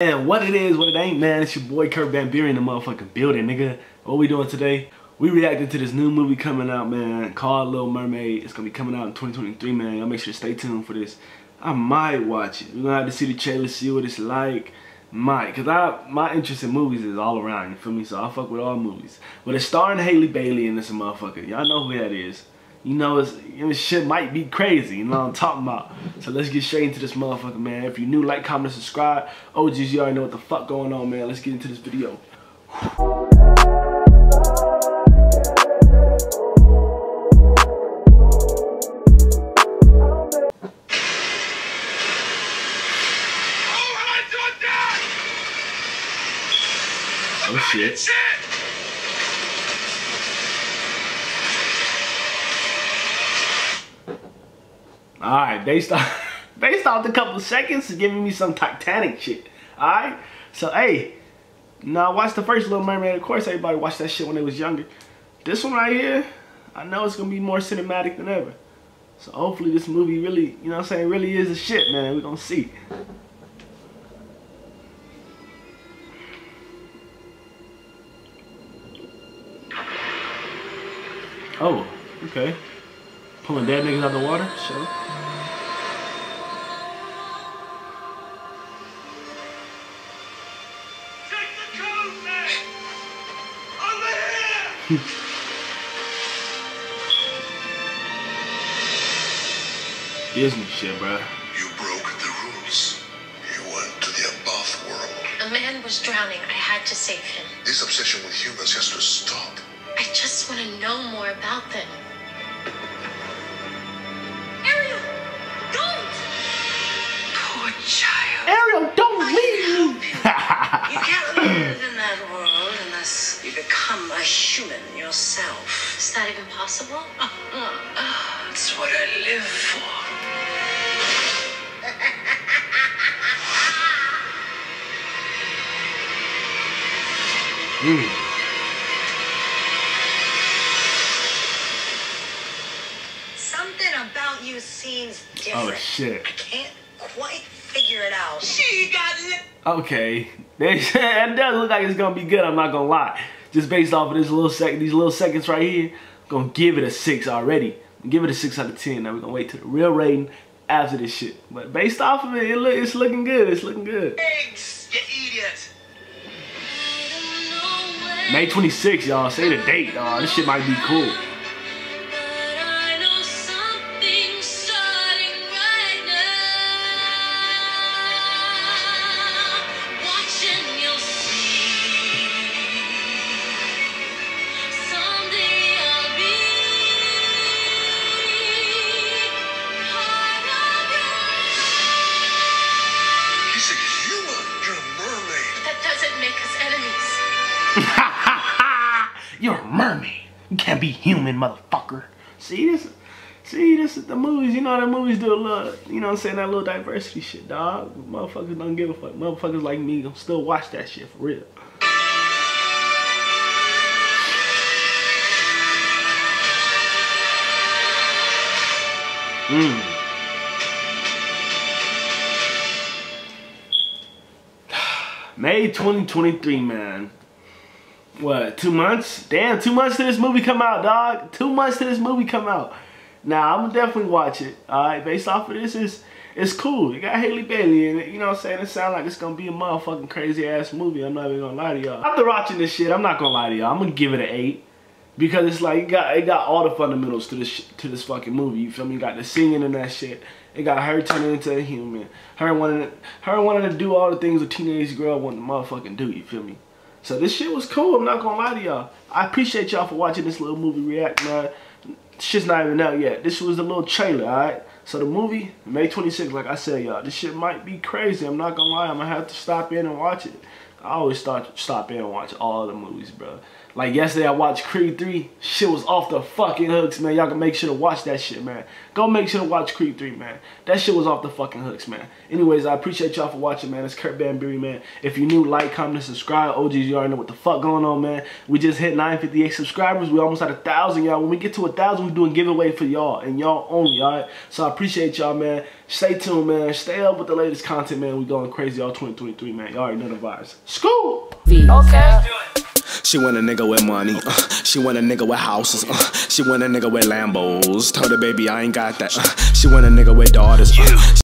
And what it is, what it ain't, man, it's your boy Curt Banburry in the motherfucking building, nigga. What we doing today? We reacted to this new movie coming out, man, called Little Mermaid. It's gonna be coming out in 2023, man. Y'all make sure to stay tuned for this. I might watch it. We're gonna have to see the trailer, see what it's like. Cause my interest in movies is all around, you feel me? So I fuck with all movies. But it's starring Halle Bailey and this motherfucker. Y'all know who that is. You know, this shit might be crazy, you know what I'm talking about. So let's get straight into this motherfucker, man. If you're new, like, comment, subscribe. Oh, geez, you already know what the fuck going on, man. Let's get into this video. Oh, shit. Alright, they stopped a couple of seconds giving me some Titanic shit. Alright? So, hey, now I watched the first Little Mermaid. Of course, everybody watched that shit when they was younger. This one right here, I know it's going to be more cinematic than ever. So, hopefully, this movie really, you know what I'm saying, really is the shit, man. We're going to see. Oh, okay. Pulling dead niggas out of the water? Sure. Take the coat, man! Over here! Disney shit, bro. You broke the rules. You went to the above world. A man was drowning. I had to save him. This obsession with humans has to stop. I just want to know more about them. Ariel, don't leave me! You can't live in that world unless you become a human yourself. Is that even possible? That's what I live for. Something about you seems different. Oh, shit. I can't quite figure it out. She got it. Okay, that does look like it's gonna be good. I'm not gonna lie. Just based off of this little these little seconds right here, I'm gonna give it a 6 already. Give it a 6 out of 10. Now we're gonna wait to the real rating after this shit. But based off of it, it's looking good. It's looking good. Eggs, you idiot. May 26, y'all. Say the date, dog. This shit might be cool. You're a mermaid. You can't be human, motherfucker. See this is the movies. You know the movies do a little, you know what I'm saying, that little diversity shit, dog. Motherfuckers don't give a fuck. Motherfuckers like me gonna still watch that shit for real. May 2023, man. What, 2 months? Damn, 2 months to this movie come out, dog. 2 months to this movie come out. Now, I'm gonna definitely watch it. Alright, based off of this, it's cool. You got Halle Bailey in it. You know what I'm saying? It sounds like it's gonna be a motherfucking crazy ass movie. I'm not even gonna lie to y'all. After watching this shit, I'm not gonna lie to y'all. I'm gonna give it an 8. Because it's like, it got all the fundamentals to this fucking movie. You feel me? You got the singing and that shit. It got her turning into a human. Her wanting to do all the things a teenage girl wanted to motherfucking do. You feel me? So this shit was cool. I'm not gonna lie to y'all. I appreciate y'all for watching this little movie react, man. Shit's not even out yet. This was the little trailer, alright? So the movie, May 26th, like I said, y'all. This shit might be crazy. I'm not gonna lie. I'm gonna have to stop in and watch it. I always stop in and watch all the movies, bro. Like yesterday, I watched Creed 3. Shit was off the fucking hooks, man. Y'all can make sure to watch that shit, man. Go make sure to watch Creed 3, man. That shit was off the fucking hooks, man. Anyways, I appreciate y'all for watching, man. It's Curt Banburry, man. If you're new, like, comment, subscribe. OGs, you already know what the fuck going on, man. We just hit 958 subscribers. We almost had 1,000, y'all. When we get to 1,000, we're doing giveaway for y'all and y'all only, all right? So I appreciate y'all, man. Stay tuned, man. Stay up with the latest content, man. We going crazy all 2023, man. Y'all already know the vibes. School. Okay. She want a nigga with money, she want a nigga with houses, she want a nigga with Lambos. Told her baby I ain't got that, she want a nigga with daughters.